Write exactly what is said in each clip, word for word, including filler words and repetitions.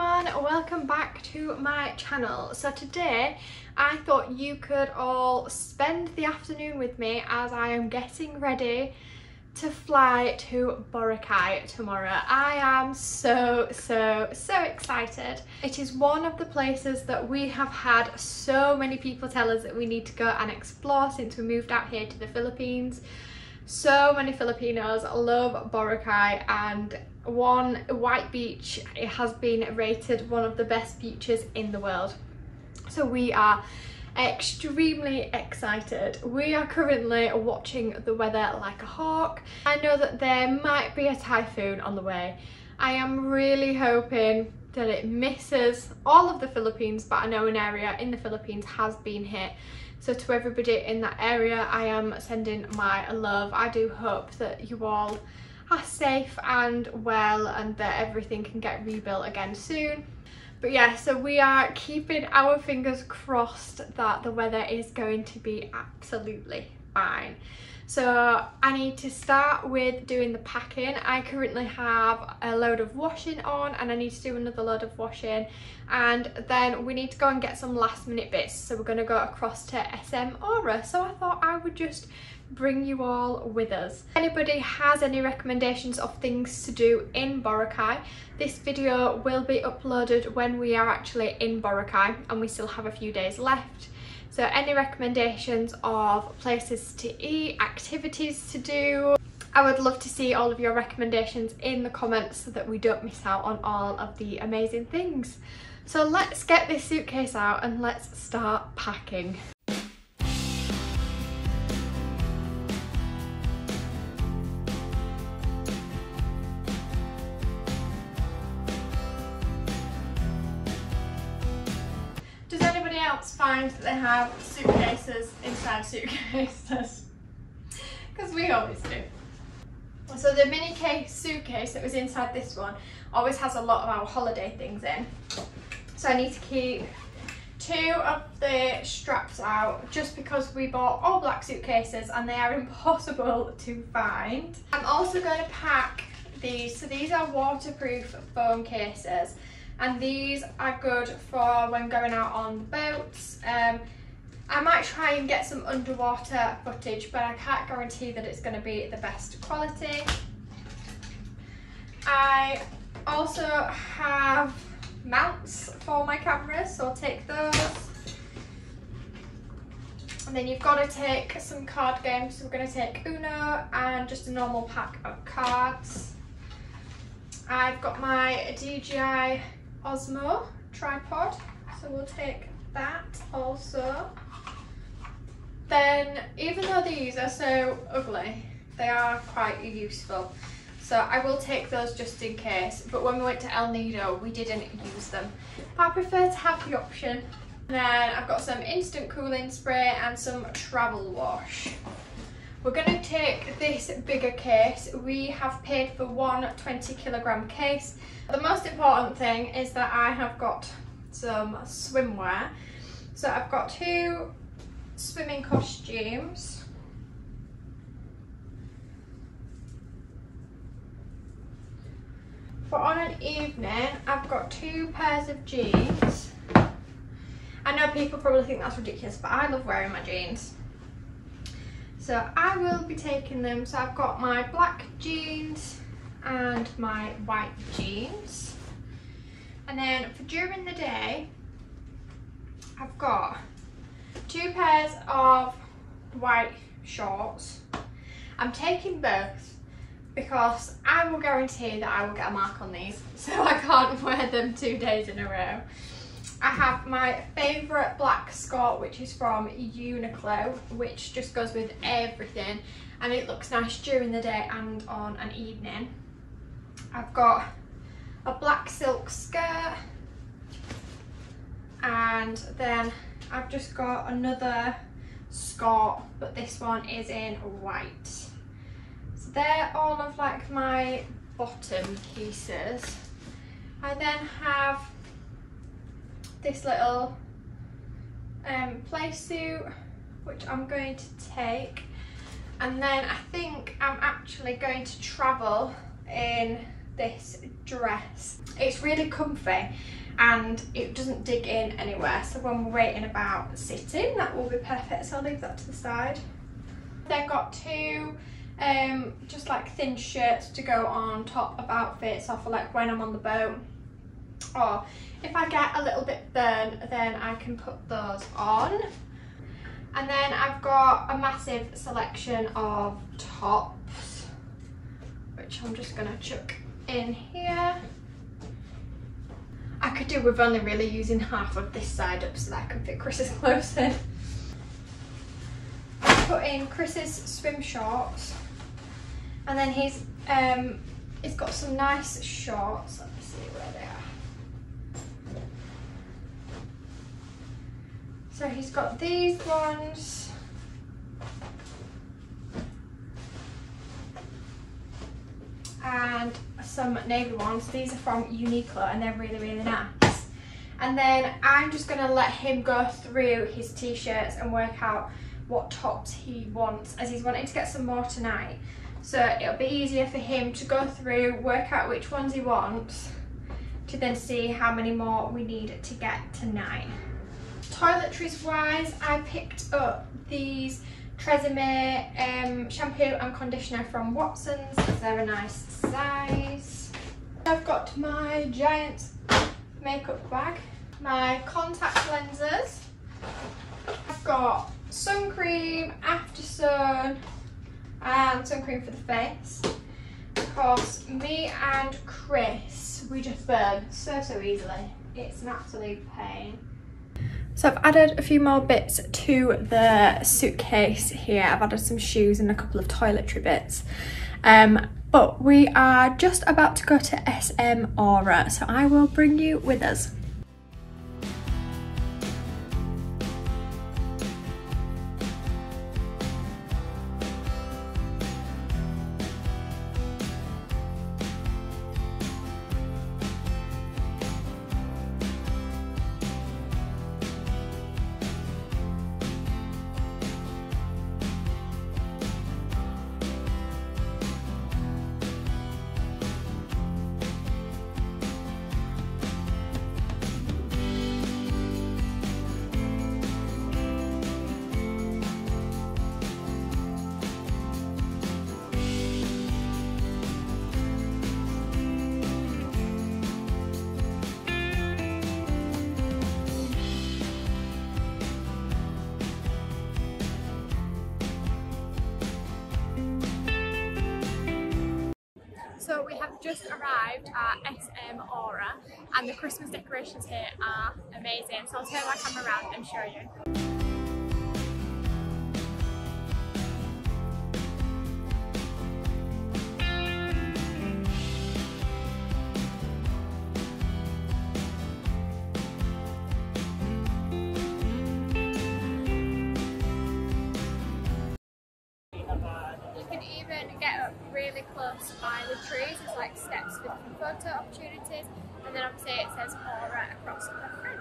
everyone, welcome back to my channel. So today I thought you could all spend the afternoon with me as I am getting ready to fly to Boracay tomorrow. I am so so so excited. It is one of the places that we have had so many people tell us that we need to go and explore since we moved out here to the Philippines. So many Filipinos love Boracay, and one white beach, it has been rated one of the best beaches in the world. So we are extremely excited. We are currently watching the weather like a hawk. I know that there might be a typhoon on the way. I am really hoping that it misses all of the Philippines, but I know an area in the Philippines has been hit. So to everybody in that area, I am sending my love. I do hope that you all are safe and well and that everything can get rebuilt again soon. But yeah, so we are keeping our fingers crossed that the weather is going to be absolutely fine. So I need to start with doing the packing. I currently have a load of washing on and I need to do another load of washing, and then we need to go and get some last minute bits. So we're going to go across to S M Aura, so I thought I would just bring you all with us. If anybody has any recommendations of things to do in Boracay, this video will be uploaded when we are actually in Boracay and we still have a few days left. So any recommendations of places to eat, activities to do, I would love to see all of your recommendations in the comments so that we don't miss out on all of the amazing things. So let's get this suitcase out and let's start packing. Find that they have suitcases inside suitcases because we always do. So the mini case suitcase that was inside this one always has a lot of our holiday things in, so I need to keep two of the straps out just because we bought all black suitcases and they are impossible to find. I'm also going to pack these. So these are waterproof foam cases, and these are good for when going out on boats. Um, I might try and get some underwater footage, but I can't guarantee that it's going to be the best quality. I also have mounts for my cameras, so I'll take those. And then you've got to take some card games, so we're going to take Uno and just a normal pack of cards. I've got my D J I Osmo tripod, so we'll take that also. Then, even though these are so ugly, they are quite useful, so I will take those just in case. But when we went to El Nido, we didn't use them, but I prefer to have the option. And then I've got some instant cooling spray and some travel wash. We're going to take this bigger case. We have paid for one twenty kilogram case. The most important thing is that I have got some swimwear. So I've got two swimming costumes. For on an evening, I've got two pairs of jeans. I know people probably think that's ridiculous, but I love wearing my jeans. So I will be taking them. So I've got my black jeans and my white jeans. And then for during the day, I've got two pairs of white shorts. I'm taking both because I will guarantee that I will get a mark on these, so I can't wear them two days in a row. I have my favourite black skirt, which is from Uniqlo, which just goes with everything and it looks nice during the day and on an evening. I've got a black silk skirt, and then I've just got another skirt, but this one is in white. So they're all of like my bottom pieces. I then have this little um, play suit, which I'm going to take, and then I think I'm actually going to travel in this dress. It's really comfy and it doesn't dig in anywhere, so when we're waiting about sitting, that will be perfect. So I'll leave that to the side. They've got two um just like thin shirts to go on top of outfits, or for like when I'm on the boat, or if I get a little bit burned, then I can put those on. And then I've got a massive selection of tops, which I'm just gonna chuck in here. I could do with only really using half of this side up so that I can fit Chris's clothes in. I put in Chris's swim shorts, and then he's um he's got some nice shorts. Let me see where they are. So he's got these ones. And some navy ones. These are from Uniqlo and they're really, really nice. And then I'm just going to let him go through his t-shirts and work out what tops he wants, as he's wanting to get some more tonight. So it'll be easier for him to go through, work out which ones he wants, to then see how many more we need to get tonight. Toiletries wise, I picked up these Tresemmé um, shampoo and conditioner from Watson's because they're a nice size. I've got my giant makeup bag, my contact lenses. I've got sun cream, after sun, and sun cream for the face, because me and Chris, we just burn so, so easily. It's an absolute pain. So I've added a few more bits to the suitcase here. I've added some shoes and a couple of toiletry bits. Um, but we are just about to go to S M Aura, so I will bring you with us. So we have just arrived at S M Aura and the Christmas decorations here are amazing. So I'll turn my camera around and show you. Get up really close by the trees. It's like steps with photo opportunities, and then obviously it says all right across the front.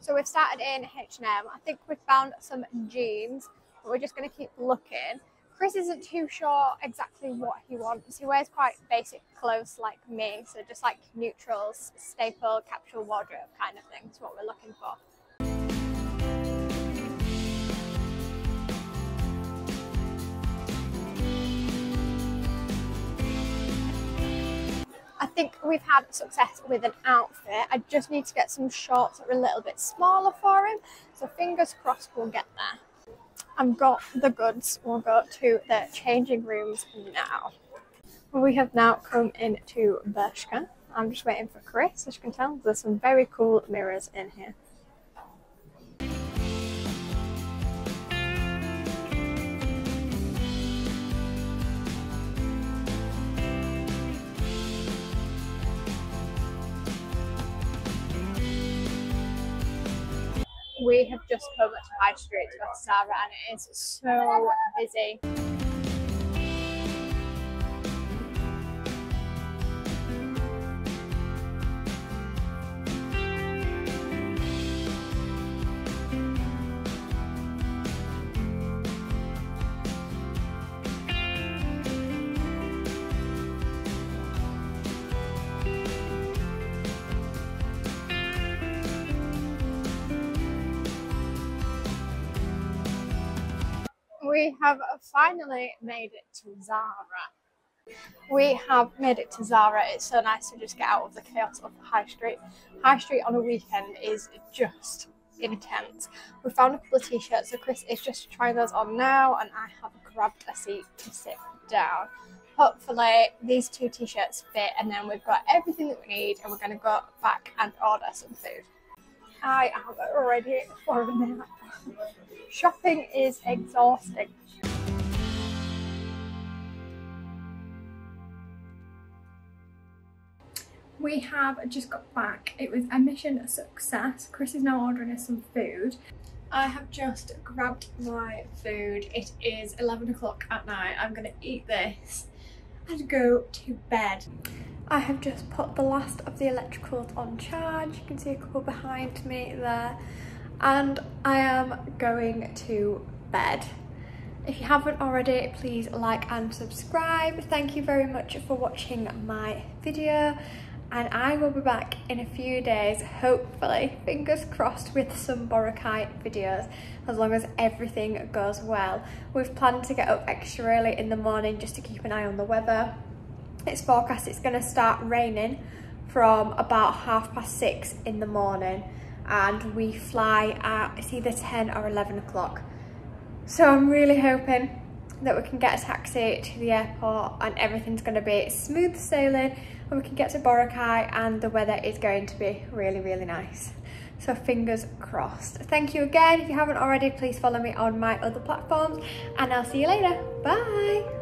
So we've started in H and M. I think we've found some jeans, but we're just going to keep looking. Chris isn't too sure exactly what he wants. He wears quite basic clothes like me, so just like neutrals, staple, capsule wardrobe kind of thing is what we're looking for. I think we've had success with an outfit. I just need to get some shorts that are a little bit smaller for him, so fingers crossed we'll get there. I've got the goods. We'll go to the changing rooms now. We have now come into Bershka. I'm just waiting for Chris. As you can tell, there's some very cool mirrors in here. We have just come to High Street to go to Zara and it is so busy. we have finally made it to Zara. We have made it to Zara. It's so nice to just get out of the chaos of the high street. High street on a weekend is just intense. We found a couple of t-shirts, so Chris is just trying those on now, and I have grabbed a seat to sit down. Hopefully these two t-shirts fit, and then we've got everything that we need, and we're going to go back and order some food. I am ready for a nap. Shopping is exhausting. We have just got back. It was a mission a success. Chris is now ordering us some food. I have just grabbed my food. It is eleven o'clock at night. I'm gonna eat this and go to bed. I have just put the last of the electricals on charge. You can see a couple behind me there. And I am going to bed. If you haven't already, please like and subscribe. Thank you very much for watching my video. And I will be back in a few days, hopefully, fingers crossed, with some Boracay videos, as long as everything goes well. We've planned to get up extra early in the morning just to keep an eye on the weather. It's forecast it's going to start raining from about half past six in the morning, and we fly at, it's either ten or eleven o'clock. So I'm really hoping that we can get a taxi to the airport and everything's going to be smooth sailing, and we can get to Boracay and the weather is going to be really, really nice. So fingers crossed. Thank you again. If you haven't already, please follow me on my other platforms, and I'll see you later. Bye.